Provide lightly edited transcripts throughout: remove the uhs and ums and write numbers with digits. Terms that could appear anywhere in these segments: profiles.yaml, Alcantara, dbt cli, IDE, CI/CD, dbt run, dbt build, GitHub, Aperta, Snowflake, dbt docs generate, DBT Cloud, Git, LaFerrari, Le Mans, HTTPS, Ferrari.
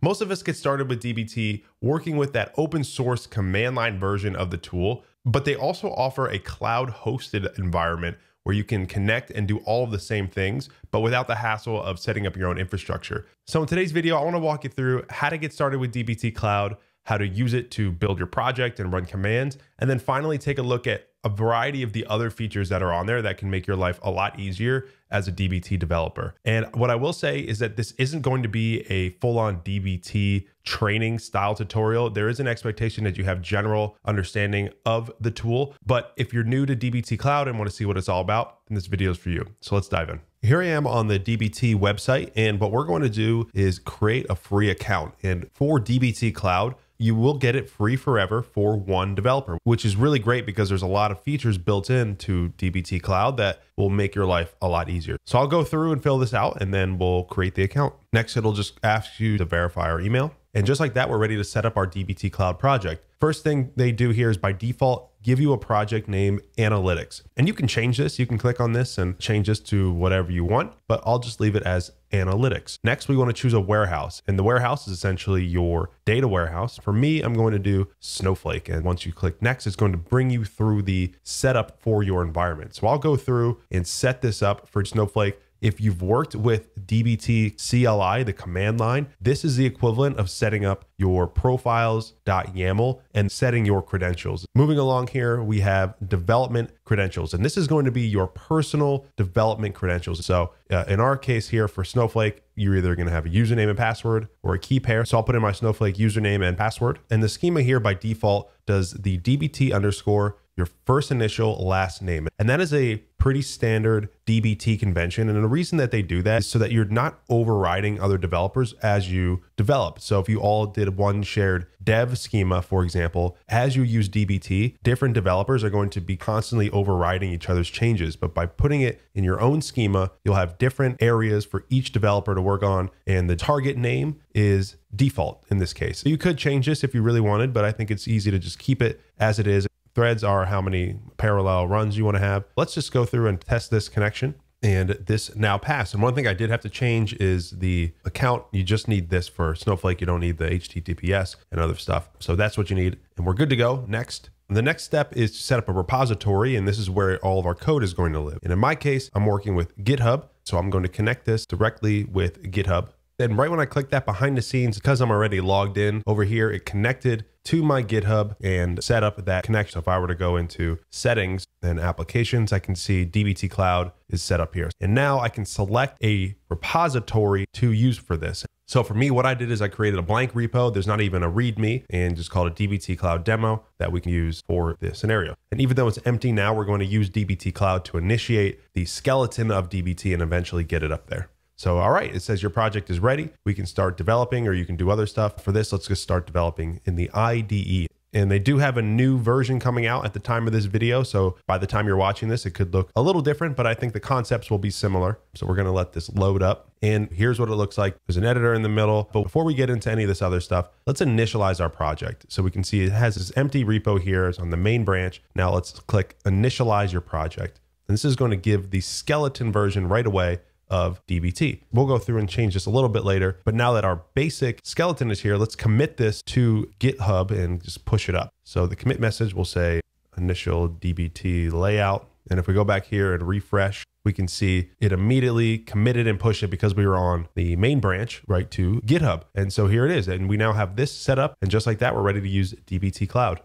Most of us get started with DBT working with that open source command line version of the tool, but they also offer a cloud hosted environment where you can connect and do all of the same things, but without the hassle of setting up your own infrastructure. So in today's video, I want to walk you through how to get started with DBT Cloud, how to use it to build your project and run commands, and then finally take a look at a variety of the other features that are on there that can make your life a lot easier as a DBT developer. And what I will say is that this isn't going to be a full-on DBT training style tutorial. There is an expectation that you have general understanding of the tool, but if you're new to DBT Cloud and want to see what it's all about, then this video is for you. So let's dive in. Here I am on the DBT website, and what we're going to do is create a free account. And for DBT Cloud, you will get it free forever for one developer, which is really great because there's a lot of features built into DBT Cloud that will make your life a lot easier. So I'll go through and fill this out and then we'll create the account. Next, it'll just ask you to verify our email. And just like that, we're ready to set up our DBT Cloud project. First thing they do here is by default, give you a project name, analytics. And you can change this. You can click on this and change this to whatever you want, but I'll just leave it as analytics. Next, we want to choose a warehouse, and the warehouse is essentially your data warehouse. For me, I'm going to do Snowflake. And once you click next, it's going to bring you through the setup for your environment. So I'll go through and set this up for Snowflake. If you've worked with dbt cli, the command line, this is the equivalent of setting up your profiles.yaml and setting your credentials. Moving along here, we have development credentials, and this is going to be your personal development credentials. So in our case here for Snowflake, you're either going to have a username and password or a key pair. So I'll put in my Snowflake username and password. And the schema here by default does the dbt underscore your first initial, last name. And that is a pretty standard DBT convention. And the reason that they do that is so that you're not overriding other developers as you develop. So if you all did one shared dev schema, for example, as you use DBT, different developers are going to be constantly overriding each other's changes. But by putting it in your own schema, you'll have different areas for each developer to work on. And the target name is default in this case. You could change this if you really wanted, but I think it's easy to just keep it as it is. Threads are how many parallel runs you want to have. Let's just go through and test this connection, and this now passed. And one thing I did have to change is the account. You just need this for Snowflake. You don't need the HTTPS and other stuff. So that's what you need. And we're good to go. Next. The next step is to set up a repository, and this is where all of our code is going to live. And in my case, I'm working with GitHub. So I'm going to connect this directly with GitHub. Then right when I click that behind the scenes, because I'm already logged in over here, it connected to my GitHub and set up that connection. So if I were to go into settings and applications, I can see DBT Cloud is set up here. And now I can select a repository to use for this. So for me, what I did is I created a blank repo. There's not even a README, and just called it DBT Cloud demo that we can use for this scenario. And even though it's empty now, we're going to use DBT Cloud to initiate the skeleton of DBT and eventually get it up there. So, all right, it says your project is ready. We can start developing, or you can do other stuff. For this, let's just start developing in the IDE. And they do have a new version coming out at the time of this video. So by the time you're watching this, it could look a little different, but I think the concepts will be similar. So we're going to let this load up. And here's what it looks like. There's an editor in the middle. But before we get into any of this other stuff, let's initialize our project. So we can see it has this empty repo here. It's on the main branch. Now let's click initialize your project. And this is going to give the skeleton version right away of DBT. We'll go through and change this a little bit later, but now that our basic skeleton is here, let's commit this to GitHub and just push it up. So the commit message will say initial DBT layout. And if we go back here and refresh, we can see it immediately committed and pushed it because we were on the main branch right to GitHub. And so here it is. And we now have this set up. And just like that, we're ready to use DBT Cloud.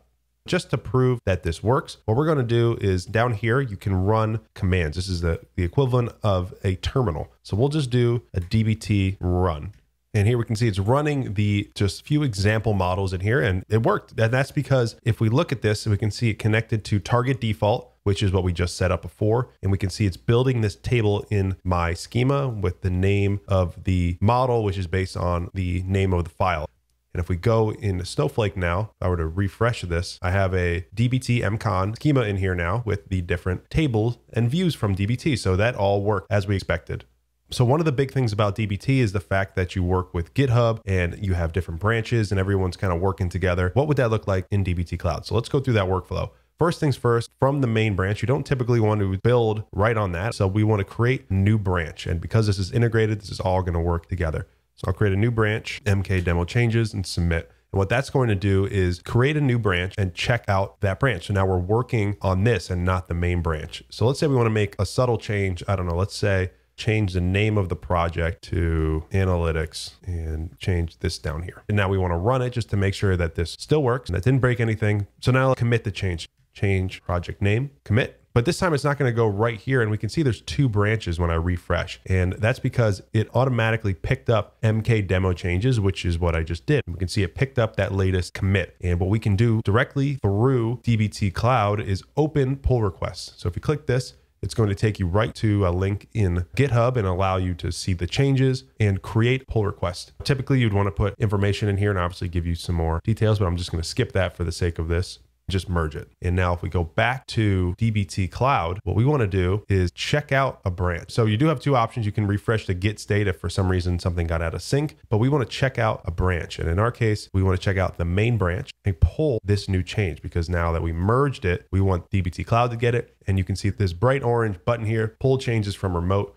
Just to prove that this works, what we're going to do is down here, you can run commands. This is the equivalent of a terminal. So we'll just do a dbt run. And here we can see it's running the just few example models in here, and it worked. And that's because if we look at this, we can see it connected to target default, which is what we just set up before. And we can see it's building this table in my schema with the name of the model, which is based on the name of the file. And if we go into Snowflake now, if I were to refresh this, I have a dbt mcon schema in here now with the different tables and views from dbt. So that all worked as we expected. So one of the big things about DBT is the fact that you work with GitHub and you have different branches and everyone's kind of working together. What would that look like in DBT Cloud? So let's go through that workflow. First things first, from the main branch, you don't typically want to build right on that. So we want to create a new branch. And because this is integrated, this is all going to work together. So I'll create a new branch, MK demo changes, and submit. And what that's going to do is create a new branch and check out that branch. So now we're working on this and not the main branch. So let's say we want to make a subtle change. I don't know, let's say change the name of the project to analytics and change this down here. And now we want to run it just to make sure that this still works and that didn't break anything. So now I'll commit the change, change project name, commit. But this time it's not going to go right here. And we can see there's two branches when I refresh. And that's because it automatically picked up MK demo changes, which is what I just did. And we can see it picked up that latest commit. And what we can do directly through DBT Cloud is open pull requests. So if you click this, it's going to take you right to a link in GitHub and allow you to see the changes and create pull requests. Typically, you'd want to put information in here and obviously give you some more details, but I'm just going to skip that for the sake of this. Just merge it. And now if we go back to DBT Cloud, what we want to do is check out a branch. So you do have two options. You can refresh the Git state if for some reason something got out of sync, but we want to check out a branch. And in our case, we want to check out the main branch and pull this new change, because now that we merged it, we want DBT Cloud to get it. And you can see this bright orange button here, pull changes from remote.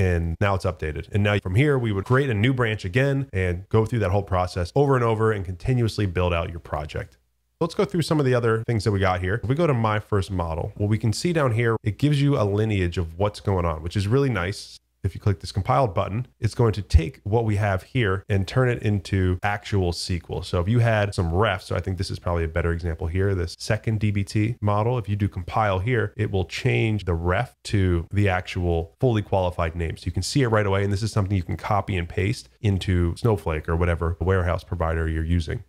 And now it's updated. And now from here, we would create a new branch again and go through that whole process over and over and continuously build out your project. Let's go through some of the other things that we got here. If we go to my first model, what we can see down here, it gives you a lineage of what's going on, which is really nice. If you click this compiled button, it's going to take what we have here and turn it into actual SQL. So if you had some refs, so I think this is probably a better example here, this second DBT model, if you do compile here, it will change the ref to the actual fully qualified name. So you can see it right away. And this is something you can copy and paste into Snowflake or whatever warehouse provider you're using.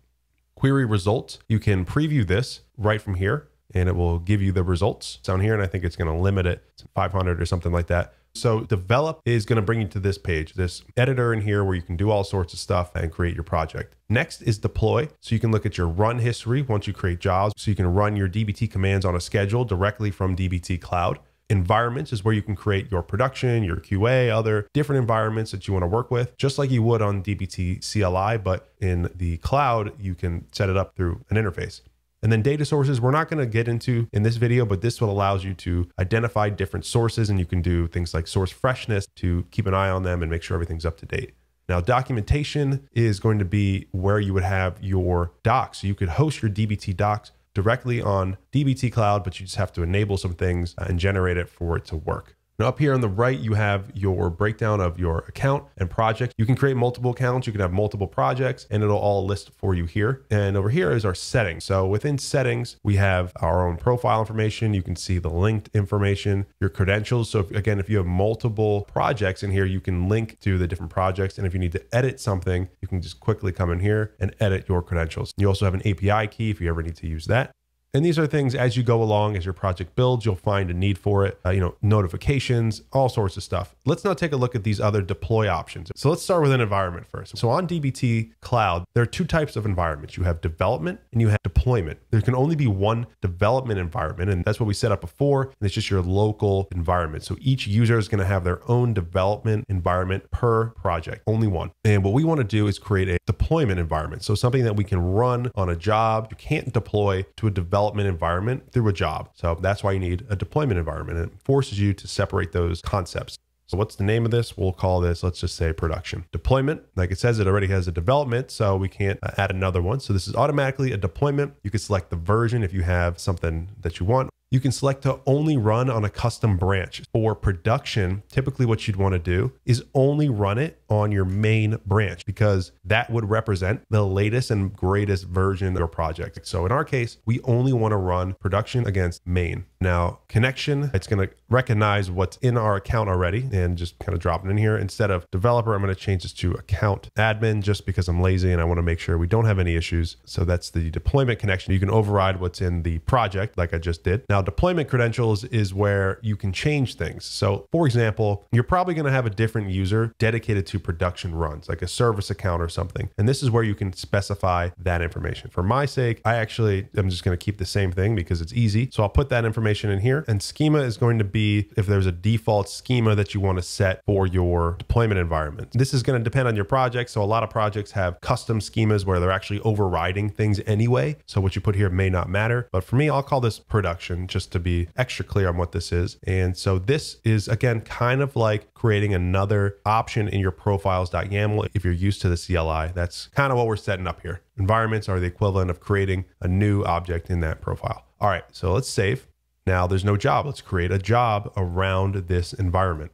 Query results, you can preview this right from here and it will give you the results down here. And I think it's going to limit it to 500 or something like that. So develop is going to bring you to this page, this editor in here where you can do all sorts of stuff and create your project. Next is deploy. So you can look at your run history once you create jobs. So you can run your DBT commands on a schedule directly from DBT Cloud. Environments is where you can create your production, your QA, other different environments that you want to work with, just like you would on dbt cli, but in the cloud, you can set it up through an interface. And then data sources, we're not going to get into in this video, but this one allows you to identify different sources and you can do things like source freshness to keep an eye on them and make sure everything's up to date. Now, documentation is going to be where you would have your docs. So you could host your dbt docs directly on DBT Cloud, but you just have to enable some things and generate it for it to work. Now up here on the right, you have your breakdown of your account and project. You can create multiple accounts, you can have multiple projects, and it'll all list for you here. And over here is our settings. So within settings, we have our own profile information. You can see the linked information, your credentials. So again, if you have multiple projects in here, you can link to the different projects. And if you need to edit something, you can just quickly come in here and edit your credentials. You also have an API key if you ever need to use that. And these are things as you go along, as your project builds, you'll find a need for it, notifications, all sorts of stuff. Let's now take a look at these other deploy options. So let's start with an environment first. So on DBT Cloud, there are two types of environments. You have development and you have deployment. There can only be one development environment, and that's what we set up before. And it's just your local environment. So each user is going to have their own development environment per project, only one. And what we want to do is create a deployment environment. So something that we can run on a job. You can't deploy to a development environment through a job. So that's why you need a deployment environment. It forces you to separate those concepts. So what's the name of this? We'll call this, let's just say production. Deployment, like it says, it already has a development, so we can't add another one. So this is automatically a deployment. You can select the version if you have something that you want. You can select to only run on a custom branch. For production, typically what you'd want to do is only run it on your main branch, because that would represent the latest and greatest version of your project. So in our case, we only want to run production against main. Now connection, it's going to recognize what's in our account already and just kind of drop it in here. Instead of developer, I'm going to change this to account admin just because I'm lazy and I want to make sure we don't have any issues. So that's the deployment connection. You can override what's in the project like I just did. Now deployment credentials is where you can change things. So for example, you're probably going to have a different user dedicated to production runs, like a service account or something. And this is where you can specify that information. For my sake, I actually am just going to keep the same thing because it's easy. So I'll put that information in here, and schema is going to be if there's a default schema that you want to set for your deployment environment. This is going to depend on your project. So a lot of projects have custom schemas where they're actually overriding things anyway. So what you put here may not matter, but for me, I'll call this production. important just to be extra clear on what this is. And so this is, again, kind of like creating another option in your profiles.yaml. If you're used to the CLI, that's kind of what we're setting up here. Environments are the equivalent of creating a new object in that profile. All right, so let's save. Now there's no job. Let's create a job around this environment.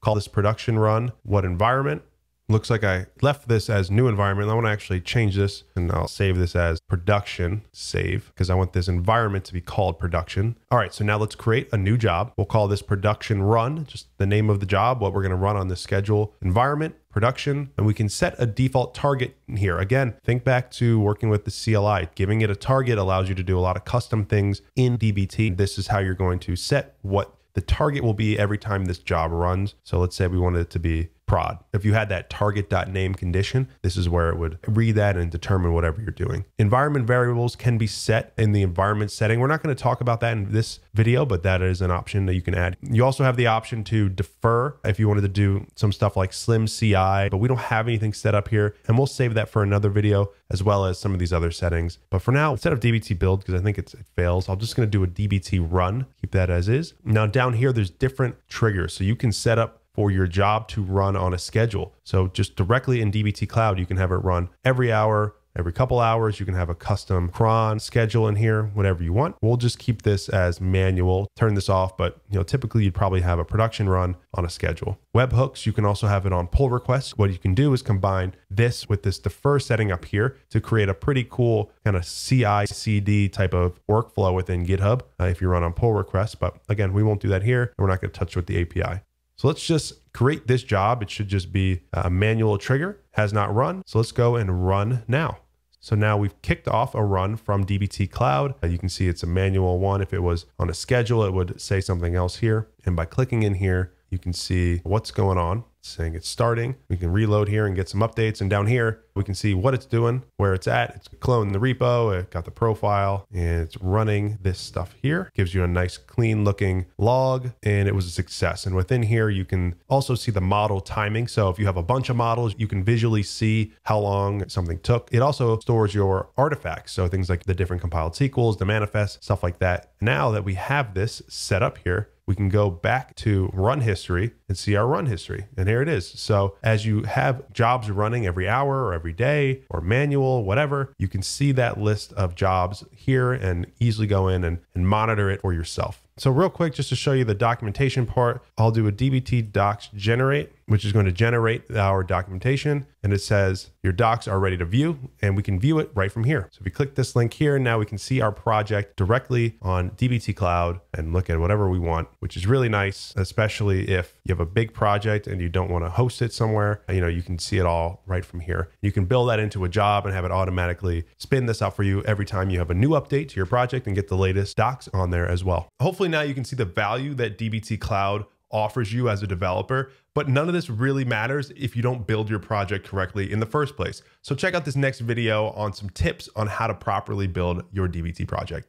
Call this production run. What environment? Looks like I left this as new environment. I want to actually change this and I'll save this as production save because I want this environment to be called production. All right, so now let's create a new job. We'll call this production run, just the name of the job, what we're going to run on the schedule environment production, and we can set a default target here. Again, think back to working with the CLI. Giving it a target allows you to do a lot of custom things in DBT. This is how you're going to set what the target will be every time this job runs. So let's say we wanted it to be prod. If you had that target.name condition, this is where it would read that and determine whatever you're doing. Environment variables can be set in the environment setting. We're not going to talk about that in this video, but that is an option that you can add. You also have the option to defer if you wanted to do some stuff like Slim CI, but we don't have anything set up here. And we'll save that for another video as well as some of these other settings. But for now, instead of dbt build, because I think it fails, I'm just going to do a dbt run. Keep that as is. Now down here, there's different triggers. So you can set up for your job to run on a schedule. So just directly in dbt cloud, you can have it run every hour, every couple hours. You can have a custom cron schedule in here, whatever you want. We'll just keep this as manual, turn this off, but you know, typically you'd probably have a production run on a schedule. Webhooks, you can also have it on pull requests. What you can do is combine this with this defer setting up here to create a pretty cool kind of CI/CD type of workflow within GitHub if you run on pull requests. But again, we won't do that here. We're not gonna touch with the API. So let's just create this job. It should just be a manual trigger, has not run. So let's go and run now. So now we've kicked off a run from dbt cloud. You can see it's a manual one. If it was on a schedule, it would say something else here. And by clicking in here, you can see what's going on. It's saying it's starting. We can reload here and get some updates. And down here, we can see what it's doing, where it's at. It's cloned the repo, it got the profile, and it's running this stuff here. Gives you a nice clean looking log, and it was a success. And within here, you can also see the model timing. So if you have a bunch of models, you can visually see how long something took. It also stores your artifacts. So things like the different compiled sequels, the manifest, stuff like that. Now that we have this set up here, we can go back to run history and see our run history. And here it is. So as you have jobs running every hour or every day or manual, whatever, you can see that list of jobs here and easily go in and monitor it for yourself. So real quick, just to show you the documentation part, I'll do a dbt docs generate, which is going to generate our documentation. And it says your docs are ready to view, and we can view it right from here. So if you click this link here, now we can see our project directly on dbt cloud and look at whatever we want, which is really nice, especially if you have a big project and you don't want to host it somewhere. You know, you can see it all right from here. You can build that into a job and have it automatically spin this out for you every time you have a new update to your project and get the latest docs on there as well. Hopefully now you can see the value that dbt cloud offers you as a developer, but none of this really matters if you don't build your project correctly in the first place. So check out this next video on some tips on how to properly build your dbt project.